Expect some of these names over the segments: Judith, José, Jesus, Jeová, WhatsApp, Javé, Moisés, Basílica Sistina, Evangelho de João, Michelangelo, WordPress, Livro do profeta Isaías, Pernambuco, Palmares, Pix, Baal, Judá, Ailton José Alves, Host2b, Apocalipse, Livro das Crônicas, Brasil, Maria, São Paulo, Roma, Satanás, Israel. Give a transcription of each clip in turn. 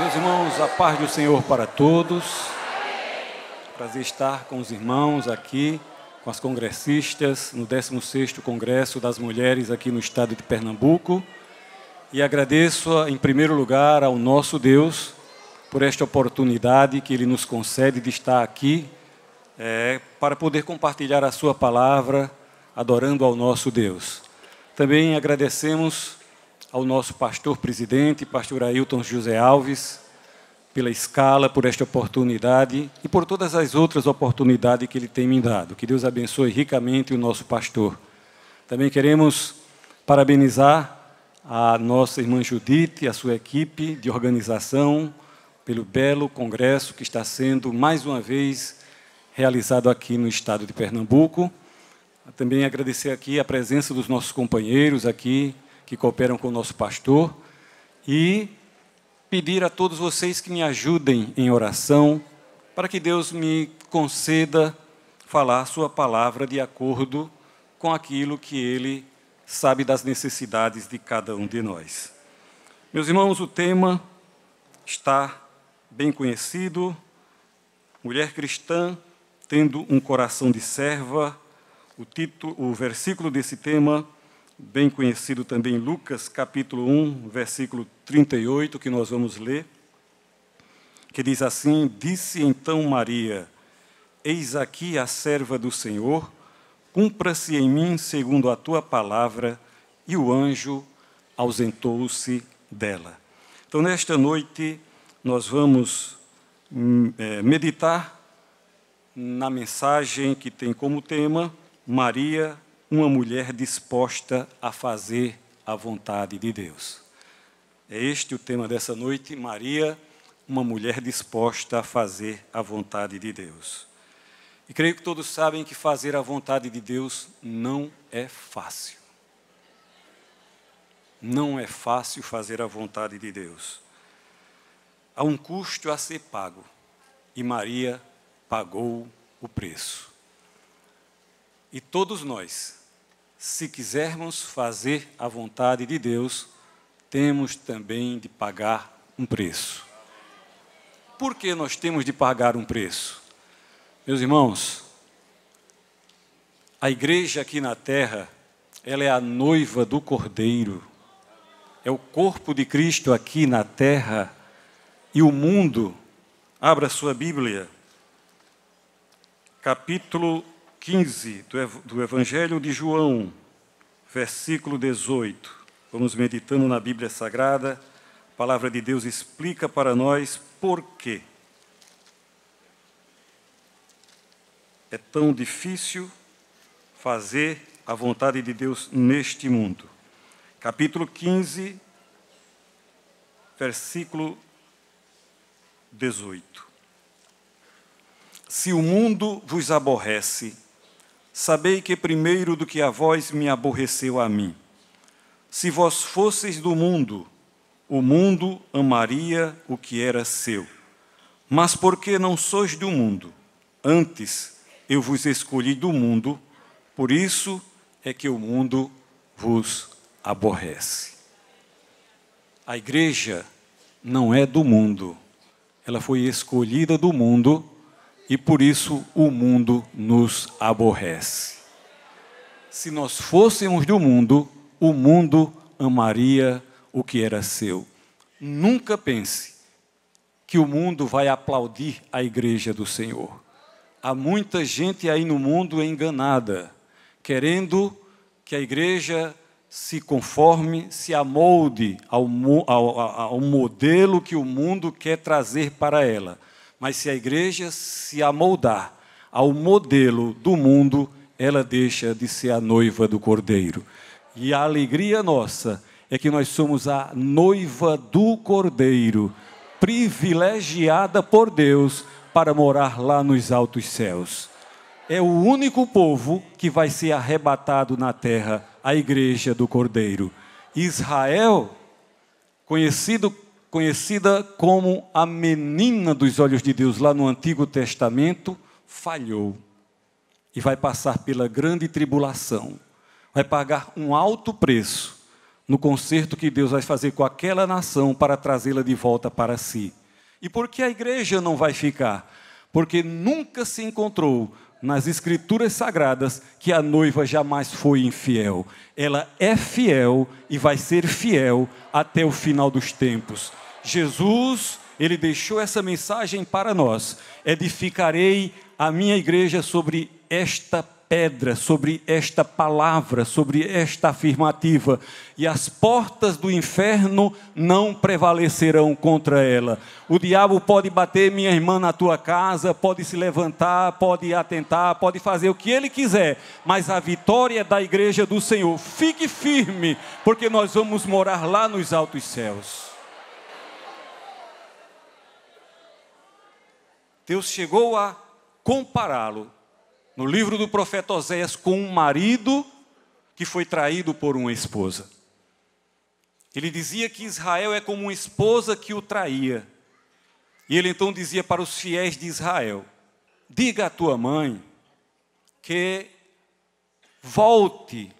Meus irmãos, a paz do Senhor para todos. Prazer estar com os irmãos aqui, com as congressistas, no 16º Congresso das Mulheres aqui no estado de Pernambuco. E agradeço, em primeiro lugar, ao nosso Deus por esta oportunidade que Ele nos concede de estar aqui para poder compartilhar a Sua palavra, adorando ao nosso Deus. Também agradecemos ao nosso pastor-presidente, pastor Ailton José Alves, pela escala, por esta oportunidade e por todas as outras oportunidades que ele tem me dado. Que Deus abençoe ricamente o nosso pastor. Também queremos parabenizar a nossa irmã Judith e a sua equipe de organização pelo belo congresso que está sendo, mais uma vez, realizado aqui no estado de Pernambuco. Também agradecer aqui a presença dos nossos companheiros aqui, que cooperam com o nosso pastor, e pedir a todos vocês que me ajudem em oração, para que Deus me conceda falar a sua palavra de acordo com aquilo que Ele sabe das necessidades de cada um de nós. Meus irmãos, o tema está bem conhecido: mulher cristã tendo um coração de serva. O título, o versículo desse tema, bem conhecido também, Lucas, capítulo 1, versículo 38, que nós vamos ler, que diz assim: disse então Maria, eis aqui a serva do Senhor, cumpra-se em mim segundo a tua palavra, e o anjo ausentou-se dela. Então, nesta noite, nós vamos meditar na mensagem que tem como tema Maria, uma mulher disposta a fazer a vontade de Deus. É este o tema dessa noite: Maria, uma mulher disposta a fazer a vontade de Deus. E creio que todos sabem que fazer a vontade de Deus não é fácil. Não é fácil fazer a vontade de Deus. Há um custo a ser pago, e Maria pagou o preço. E todos nós, se quisermos fazer a vontade de Deus, temos também de pagar um preço. Por que nós temos de pagar um preço? Meus irmãos, a igreja aqui na terra, ela é a noiva do Cordeiro. É o corpo de Cristo aqui na terra. E o mundo, abra sua Bíblia, capítulo 15 do Evangelho de João, versículo 18. Vamos meditando na Bíblia Sagrada. A palavra de Deus explica para nós por que é tão difícil fazer a vontade de Deus neste mundo. Capítulo 15, versículo 18. Se o mundo vos aborrece, sabei que primeiro do que a vós me aborreceu a mim. Se vós fosseis do mundo, o mundo amaria o que era seu. Mas porque não sois do mundo, antes eu vos escolhi do mundo, por isso é que o mundo vos aborrece. A igreja não é do mundo, ela foi escolhida do mundo, e por isso o mundo nos aborrece. Se nós fôssemos do mundo, o mundo amaria o que era seu. Nunca pense que o mundo vai aplaudir a igreja do Senhor. Há muita gente aí no mundo enganada, querendo que a igreja se conforme, se amolde ao modelo que o mundo quer trazer para ela. Mas se a igreja se amoldar ao modelo do mundo, ela deixa de ser a noiva do Cordeiro. E a alegria nossa é que nós somos a noiva do Cordeiro, privilegiada por Deus para morar lá nos altos céus. É o único povo que vai ser arrebatado na terra, a igreja do Cordeiro. Israel, conhecida como a menina dos olhos de Deus, lá no Antigo Testamento, falhou e vai passar pela grande tribulação. Vai pagar um alto preço, no concerto que Deus vai fazer com aquela nação para trazê-la de volta para si. E por que a igreja não vai ficar? Porque nunca se encontrou nas Escrituras Sagradas que a noiva jamais foi infiel. Ela é fiel e vai ser fiel até o final dos tempos. Jesus, ele deixou essa mensagem para nós: edificarei a minha igreja sobre esta pedra, sobre esta palavra, sobre esta afirmativa, e as portas do inferno não prevalecerão contra ela. O diabo pode bater, minha irmã, na tua casa, pode se levantar, pode atentar, pode fazer o que ele quiser, mas a vitória é da igreja do Senhor. Fique firme, porque nós vamos morar lá nos altos céus. Deus chegou a compará-lo no livro do profeta Oséias com um marido que foi traído por uma esposa. Ele dizia que Israel é como uma esposa que o traía. E ele então dizia para os fiéis de Israel: diga à tua mãe que volte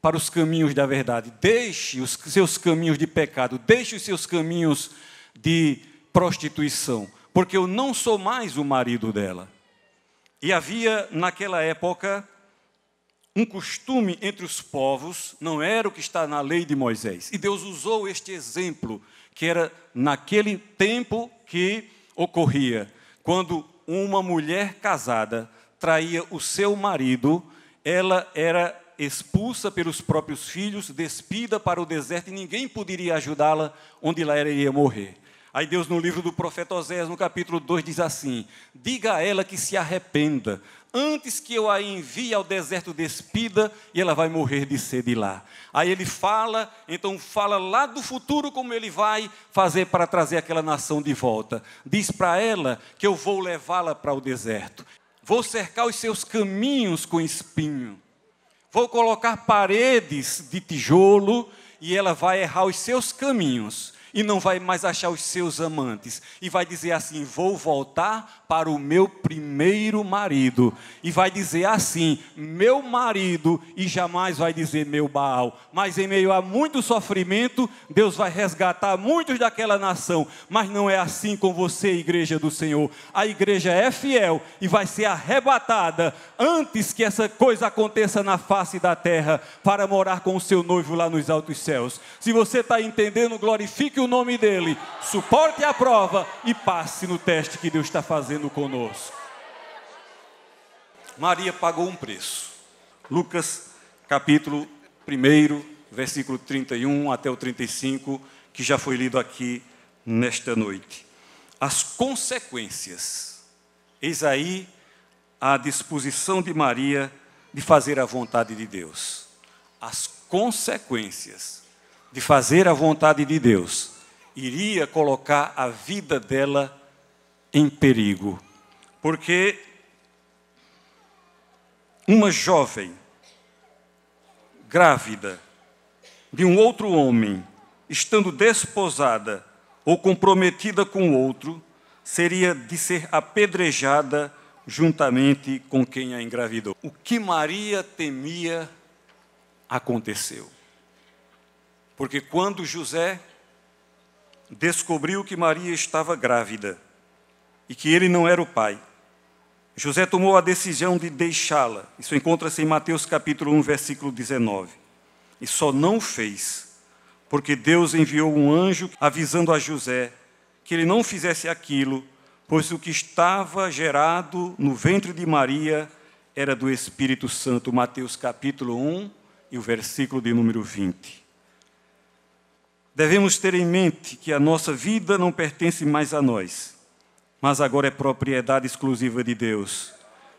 para os caminhos da verdade, deixe os seus caminhos de pecado, deixe os seus caminhos de prostituição, porque eu não sou mais o marido dela. E havia, naquela época, um costume entre os povos, não era o que está na lei de Moisés. E Deus usou este exemplo, que era naquele tempo que ocorria. Quando uma mulher casada traía o seu marido, ela era expulsa pelos próprios filhos, despida para o deserto, e ninguém poderia ajudá-la, onde ela ia morrer. Aí Deus, no livro do profeta Oséias, no capítulo 2, diz assim: diga a ela que se arrependa, antes que eu a envie ao deserto despida, e ela vai morrer de sede lá. Aí ele fala, então fala lá do futuro como ele vai fazer para trazer aquela nação de volta. Diz para ela que eu vou levá-la para o deserto, vou cercar os seus caminhos com espinho, vou colocar paredes de tijolo, e ela vai errar os seus caminhos, e não vai mais achar os seus amantes, e vai dizer assim: vou voltar para o meu primeiro marido, e vai dizer assim: meu marido, e jamais vai dizer meu Baal. Mas em meio a muito sofrimento, Deus vai resgatar muitos daquela nação. Mas não é assim com você, igreja do Senhor. A igreja é fiel e vai ser arrebatada antes que essa coisa aconteça na face da terra, para morar com o seu noivo lá nos altos céus. Se você está entendendo, glorifique o nome dele, suporte a prova e passe no teste que Deus está fazendo conosco. Maria pagou um preço. Lucas capítulo 1, versículo 31 até o 35, que já foi lido aqui nesta noite. As consequências. Eis aí a disposição de Maria de fazer a vontade de Deus. As consequências de fazer a vontade de Deus iria colocar a vida dela em perigo, porque uma jovem grávida de um outro homem, estando desposada ou comprometida com outro, seria de ser apedrejada juntamente com quem a engravidou. O que Maria temia aconteceu, porque quando José descobriu que Maria estava grávida e que ele não era o pai, José tomou a decisão de deixá-la. Isso encontra-se em Mateus capítulo 1, versículo 19. E só não o fez porque Deus enviou um anjo avisando a José que ele não fizesse aquilo, pois o que estava gerado no ventre de Maria era do Espírito Santo. Mateus capítulo 1 e o versículo de número 20. Devemos ter em mente que a nossa vida não pertence mais a nós, mas agora é propriedade exclusiva de Deus,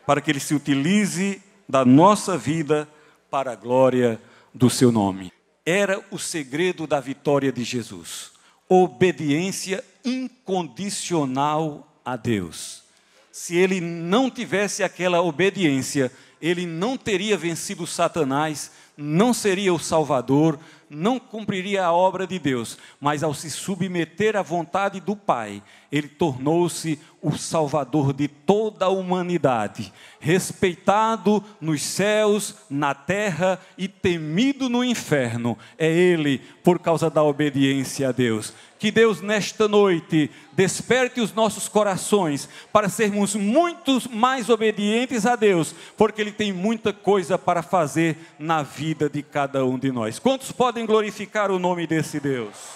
para que Ele se utilize da nossa vida para a glória do seu nome. Era o segredo da vitória de Jesus: obediência incondicional a Deus. Se Ele não tivesse aquela obediência, Ele não teria vencido Satanás, não seria o Salvador, não cumpriria a obra de Deus, mas ao se submeter à vontade do Pai, ele tornou-se o Salvador de toda a humanidade, respeitado nos céus, na terra e temido no inferno. É ele, por causa da obediência a Deus. Que Deus, nesta noite, desperte os nossos corações para sermos muito mais obedientes a Deus, porque ele tem muita coisa para fazer na vida de cada um de nós. Quantos podem glorificar o nome desse Deus?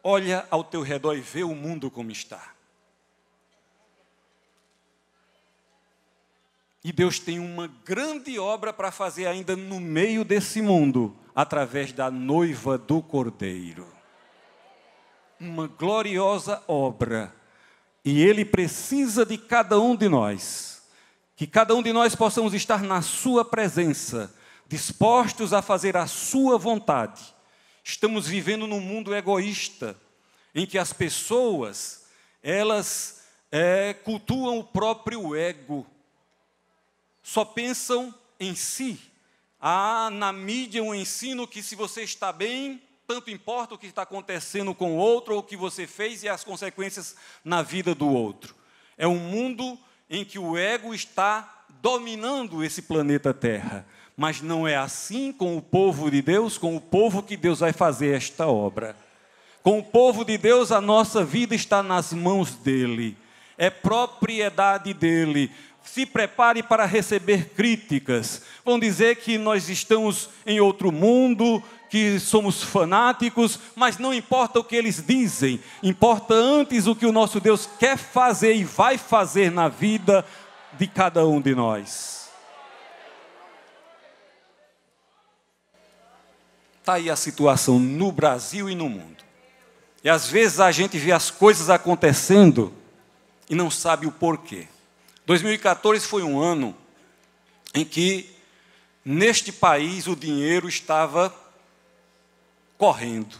Olha ao teu redor e vê o mundo como está. E Deus tem uma grande obra para fazer ainda no meio desse mundo, através da noiva do Cordeiro. Uma gloriosa obra. E ele precisa de cada um de nós. Que cada um de nós possamos estar na sua presença, dispostos a fazer a sua vontade. Estamos vivendo num mundo egoísta, em que as pessoas, elas cultuam o próprio ego. Só pensam em si. Há na mídia um ensino que se você está bem, tanto importa o que está acontecendo com o outro, ou o que você fez e as consequências na vida do outro. É um mundo em que o ego está dominando esse planeta Terra. Mas não é assim com o povo de Deus, com o povo que Deus vai fazer esta obra. Com o povo de Deus, a nossa vida está nas mãos dele. É propriedade dele. Se prepare para receber críticas. Vão dizer que nós estamos em outro mundo, que somos fanáticos, mas não importa o que eles dizem. Importa antes o que o nosso Deus quer fazer e vai fazer na vida de cada um de nós. Está aí a situação no Brasil e no mundo. E às vezes a gente vê as coisas acontecendo e não sabe o porquê. 2014 foi um ano em que, neste país, o dinheiro estava correndo.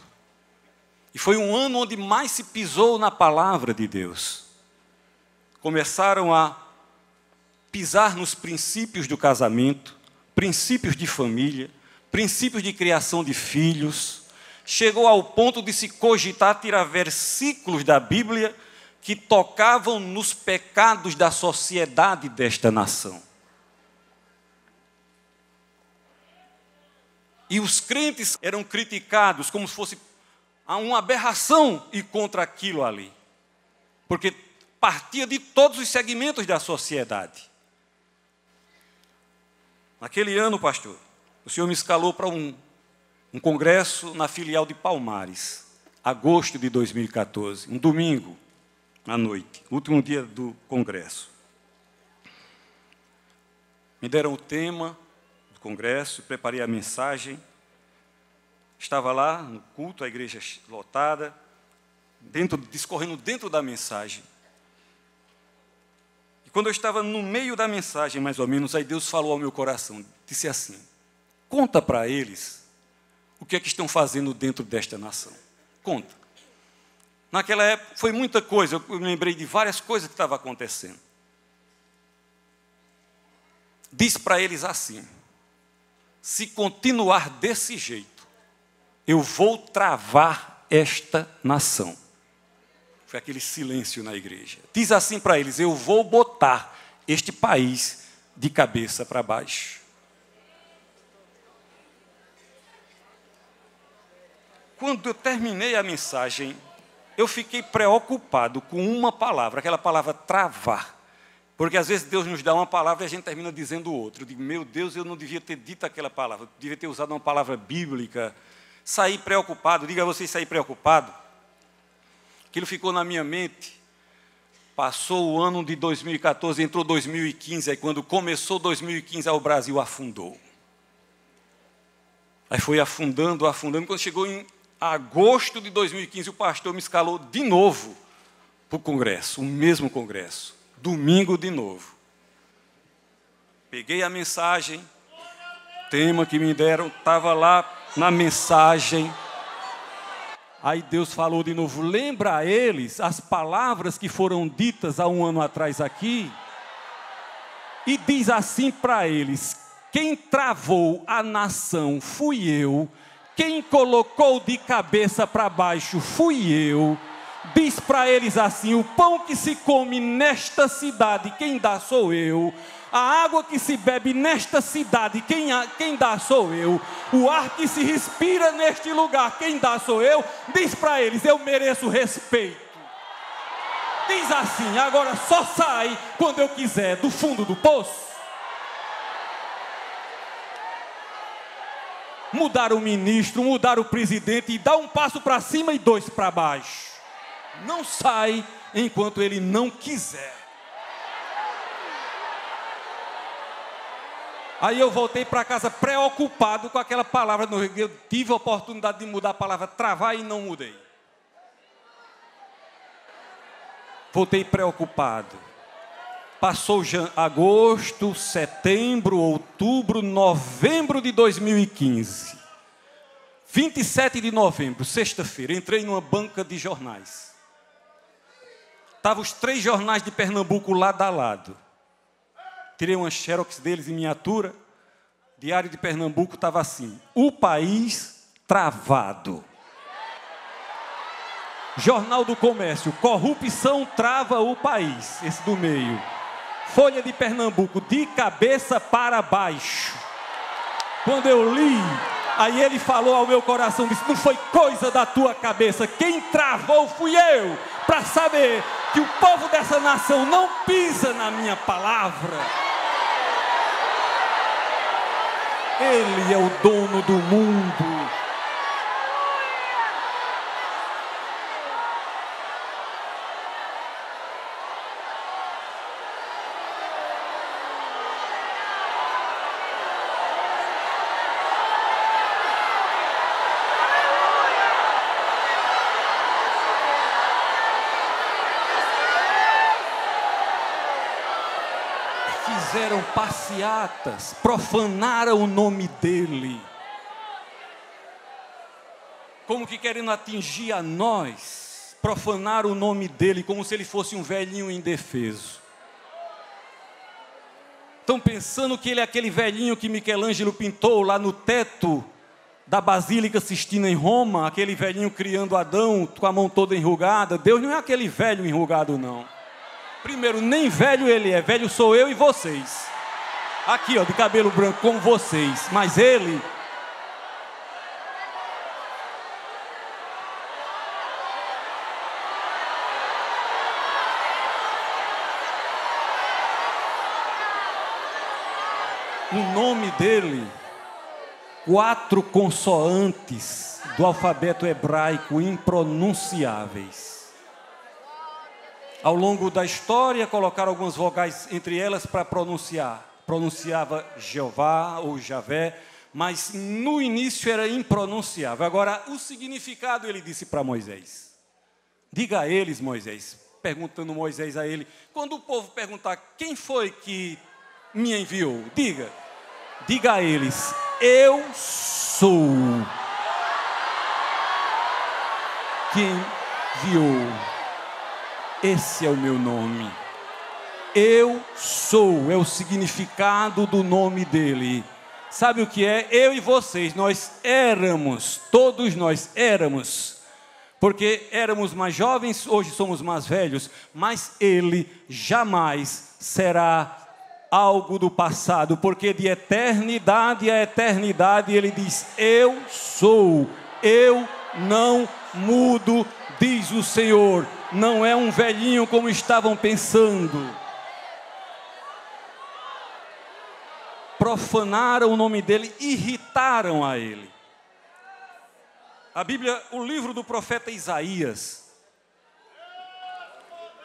E foi um ano onde mais se pisou na palavra de Deus. Começaram a pisar nos princípios do casamento, princípios de família, princípios de criação de filhos. Chegou ao ponto de se cogitar tirar versículos da Bíblia que tocavam nos pecados da sociedade desta nação. E os crentes eram criticados como se fosse uma aberração e contra aquilo ali, porque partia de todos os segmentos da sociedade. Naquele ano, pastor, o senhor me escalou para um congresso na filial de Palmares, agosto de 2014, um domingo à noite, último dia do congresso. Me deram o tema do congresso, preparei a mensagem. Estava lá no culto, a igreja lotada, discorrendo dentro da mensagem. E quando eu estava no meio da mensagem, mais ou menos, aí Deus falou ao meu coração, disse assim: conta para eles o que é que estão fazendo dentro desta nação. Conta. Naquela época foi muita coisa, eu me lembrei de várias coisas que estavam acontecendo. Diz para eles assim: se continuar desse jeito, eu vou travar esta nação. Foi aquele silêncio na igreja. Diz assim para eles: eu vou botar este país de cabeça para baixo. Quando eu terminei a mensagem, eu fiquei preocupado com uma palavra, aquela palavra travar. Porque às vezes Deus nos dá uma palavra e a gente termina dizendo outra. Eu digo, meu Deus, eu não devia ter dito aquela palavra, eu devia ter usado uma palavra bíblica. Saí preocupado, diga a vocês, saí preocupado. Aquilo ficou na minha mente. Passou o ano de 2014, entrou 2015, aí quando começou 2015, aí o Brasil afundou. Aí foi afundando, afundando, quando chegou em agosto de 2015, o pastor me escalou de novo para o congresso, o mesmo congresso, domingo de novo. Peguei a mensagem, tema que me deram, estava lá na mensagem. Aí Deus falou de novo: lembra a eles as palavras que foram ditas há um ano atrás aqui? e diz assim para eles: quem travou a nação fui eu, quem colocou de cabeça para baixo fui eu. Diz para eles assim: o pão que se come nesta cidade, quem dá sou eu. A água que se bebe nesta cidade, quem dá sou eu. O ar que se respira neste lugar, quem dá sou eu. Diz para eles: eu mereço respeito. Diz assim: agora só sai quando eu quiser do fundo do poço. Mudar o ministro, mudar o presidente, e dá um passo para cima e dois para baixo. Não sai enquanto ele não quiser. Aí eu voltei para casa preocupado com aquela palavra. Eu tive a oportunidade de mudar a palavra travar e não mudei. Voltei preocupado. Passou agosto, setembro, outubro, novembro de 2015. 27 de novembro, sexta-feira, entrei numa banca de jornais. Estavam os 3 jornais de Pernambuco lado a lado. Tirei uma xerox deles em miniatura. Diário de Pernambuco estava assim: o país travado. Jornal do Comércio: corrupção trava o país. Esse do meio. Folha de Pernambuco: de cabeça para baixo. Quando eu li, aí ele falou ao meu coração, disse: não foi coisa da tua cabeça, quem travou fui eu, para saber que o povo dessa nação não pisa na minha palavra. Ele é o dono do mundo. Fizeram passeatas, profanaram o nome dele, como que querendo atingir a nós, profanaram o nome dele como se ele fosse um velhinho indefeso. Estão pensando que ele é aquele velhinho que Michelangelo pintou lá no teto da Basílica Sistina em Roma, aquele velhinho criando Adão com a mão toda enrugada. Deus não é aquele velho enrugado, não. Primeiro, nem velho ele é, velho sou eu e vocês. Aqui, ó, de cabelo branco, como vocês. Mas ele... o nome dele, 4 consoantes do alfabeto hebraico impronunciáveis. Ao longo da história, colocaram algumas vogais entre elas para pronunciar. Pronunciava Jeová ou Javé, mas no início era impronunciável. Agora, o significado ele disse para Moisés. Diga a eles, Moisés, perguntando Moisés a ele, quando o povo perguntar quem foi que me enviou, diga a eles, eu sou quem enviou. Esse é o meu nome. Eu sou, é o significado do nome dele. Sabe o que é? Eu e vocês, nós éramos, todos nós éramos. Porque éramos mais jovens, hoje somos mais velhos. Mas ele jamais será algo do passado. Porque de eternidade a eternidade ele diz, eu sou, eu não mudo, diz o Senhor. Não é um velhinho como estavam pensando. Profanaram o nome dele, irritaram a ele. A Bíblia, o livro do profeta Isaías,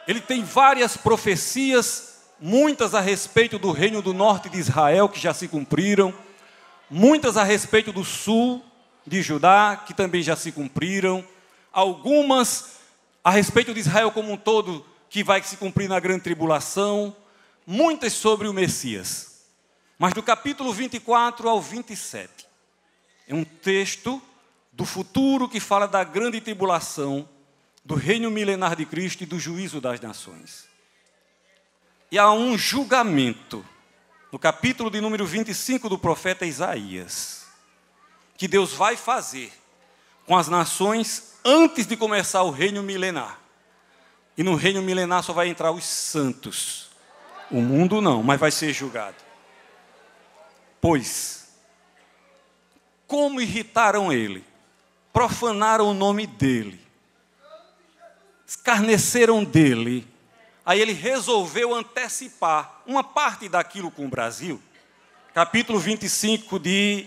ele tem várias profecias, muitas a respeito do reino do norte de Israel, que já se cumpriram, muitas a respeito do sul de Judá, que também já se cumpriram, algumas a respeito de Israel como um todo, que vai se cumprir na grande tribulação, muitas sobre o Messias. Mas do capítulo 24 ao 27, é um texto do futuro que fala da grande tribulação, do reino milenar de Cristo e do juízo das nações. E há um julgamento no capítulo de número 25 do profeta Isaías, que Deus vai fazer com as nações antes de começar o reino milenar. E no reino milenar só vai entrar os santos. O mundo não, mas vai ser julgado. Pois, como irritaram ele, profanaram o nome dele, escarneceram dele. Aí ele resolveu antecipar uma parte daquilo com o Brasil. Capítulo 25 de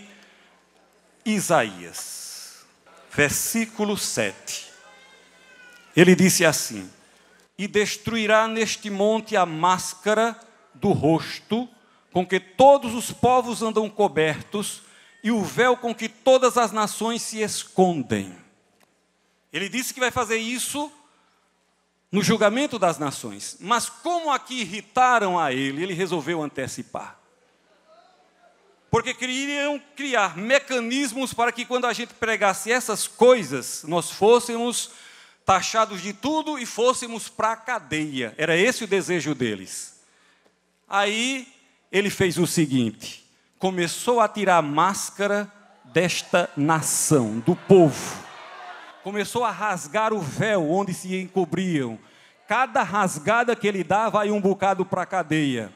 Isaías, versículo 7. Ele disse assim: e destruirá neste monte a máscara do rosto, com que todos os povos andam cobertos, e o véu com que todas as nações se escondem. Ele disse que vai fazer isso no julgamento das nações. Mas como aqui irritaram a ele, ele resolveu antecipar. Porque queriam criar mecanismos para que quando a gente pregasse essas coisas, nós fôssemos taxados de tudo e fôssemos para a cadeia. Era esse o desejo deles. Aí ele fez o seguinte: começou a tirar a máscara desta nação, do povo. Começou a rasgar o véu onde se encobriam. Cada rasgada que ele dá vai um bocado para a cadeia.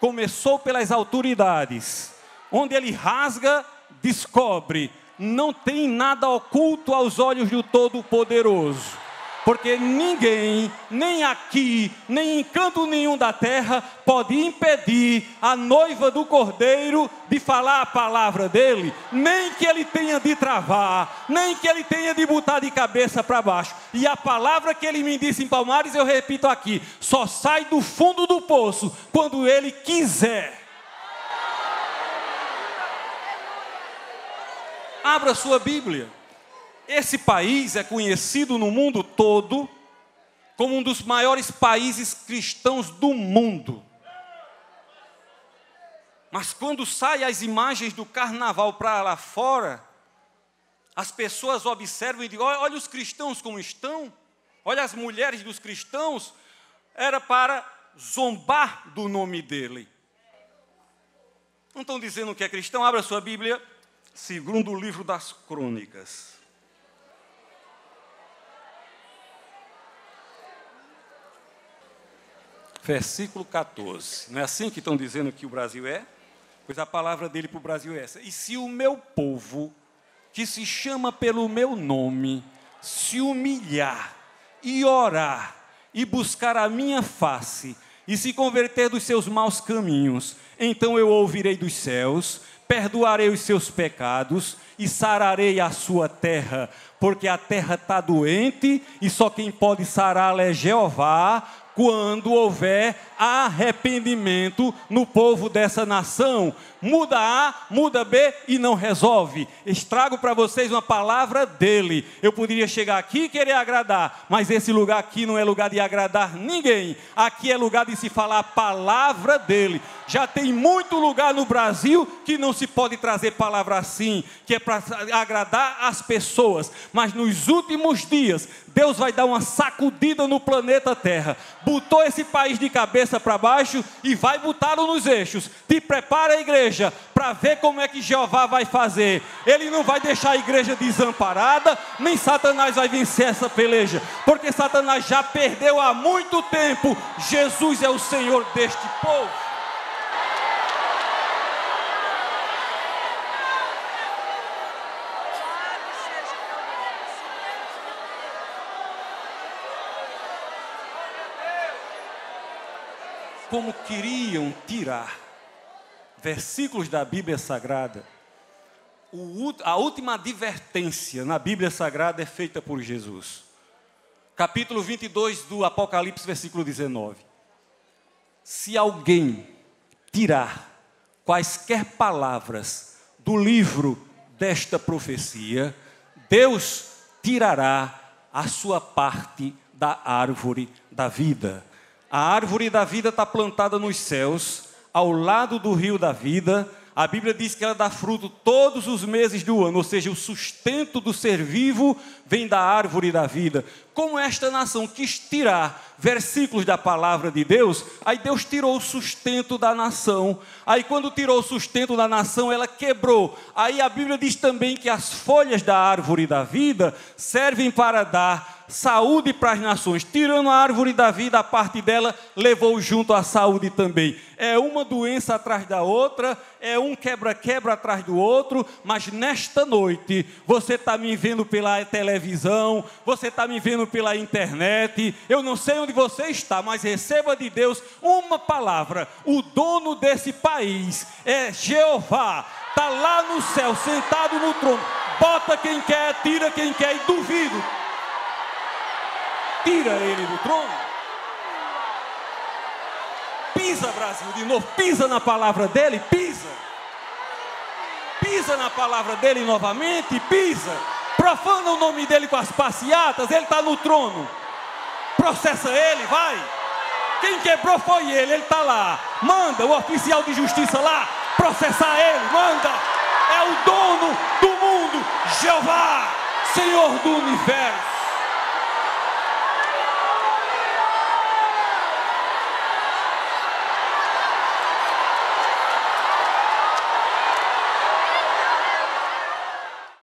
Começou pelas autoridades. Onde ele rasga, descobre. Não tem nada oculto aos olhos do Todo-Poderoso. Porque ninguém, nem aqui, nem em canto nenhum da terra, pode impedir a noiva do Cordeiro de falar a palavra dele, nem que ele tenha de travar, nem que ele tenha de botar de cabeça para baixo. E a palavra que ele me disse em Palmares, eu repito aqui: só sai do fundo do poço quando ele quiser. Abra sua Bíblia. Esse país é conhecido no mundo todo como um dos maiores países cristãos do mundo. Mas quando saem as imagens do carnaval para lá fora, as pessoas observam e dizem: olha os cristãos como estão, olha as mulheres dos cristãos. Era para zombar do nome dele. Não estão dizendo que é cristão? Abra sua Bíblia, segundo o livro das Crônicas. Versículo 14. Não é assim que estão dizendo que o Brasil é? Pois a palavra dele para o Brasil é essa: e se o meu povo, que se chama pelo meu nome, se humilhar e orar e buscar a minha face e se converter dos seus maus caminhos, então eu ouvirei dos céus, perdoarei os seus pecados e sararei a sua terra, porque a terra está doente e só quem pode sará-la é Jeová, quando houver arrependimento no povo dessa nação. Muda A, muda B e não resolve. Estrago para vocês uma palavra dele. Eu poderia chegar aqui e querer agradar, mas esse lugar aqui não é lugar de agradar ninguém. Aqui é lugar de se falar a palavra dele. Já tem muito lugar no Brasil que não se pode trazer palavra assim, que é para agradar as pessoas. Mas nos últimos dias, Deus vai dar uma sacudida no planeta Terra. Botou esse país de cabeça para baixo e vai botá-lo nos eixos. Te prepara, igreja, para ver como é que Jeová vai fazer. Ele não vai deixar a igreja desamparada, nem Satanás vai vencer essa peleja, porque Satanás já perdeu há muito tempo. Jesus é o Senhor deste povo. Como queriam tirar versículos da Bíblia Sagrada, a última advertência na Bíblia Sagrada é feita por Jesus. Capítulo 22 do Apocalipse, versículo 19. Se alguém tirar quaisquer palavras do livro desta profecia, Deus tirará a sua parte da árvore da vida. A árvore da vida está plantada nos céus, ao lado do rio da vida. A Bíblia diz que ela dá fruto todos os meses do ano, ou seja, o sustento do ser vivo vem da árvore da vida. como esta nação quis tirar versículos da palavra de Deus, aí Deus tirou o sustento da nação. Aí quando tirou o sustento da nação, ela quebrou. Aí a Bíblia diz também que as folhas da árvore da vida servem para dar saúde para as nações. Tirando a árvore da vida, a parte dela levou junto a saúde também. É uma doença atrás da outra, é um quebra-quebra atrás do outro, mas nesta noite, você está me vendo pela televisão, você está me vendo pela internet, eu não sei onde você está, mas receba de Deus uma palavra. O dono desse país é Jeová, está lá no céu, sentado no trono, bota quem quer, tira quem quer, e duvido. Tira ele do trono. Pisa, Brasil, de novo. Pisa na palavra dele, pisa. Pisa na palavra dele novamente, pisa. Profana o nome dele com as passeatas, ele está no trono. Processa ele, vai. Quem quebrou foi ele está lá. Manda o oficial de justiça lá processar ele, manda. É o dono do mundo, Jeová, Senhor do universo.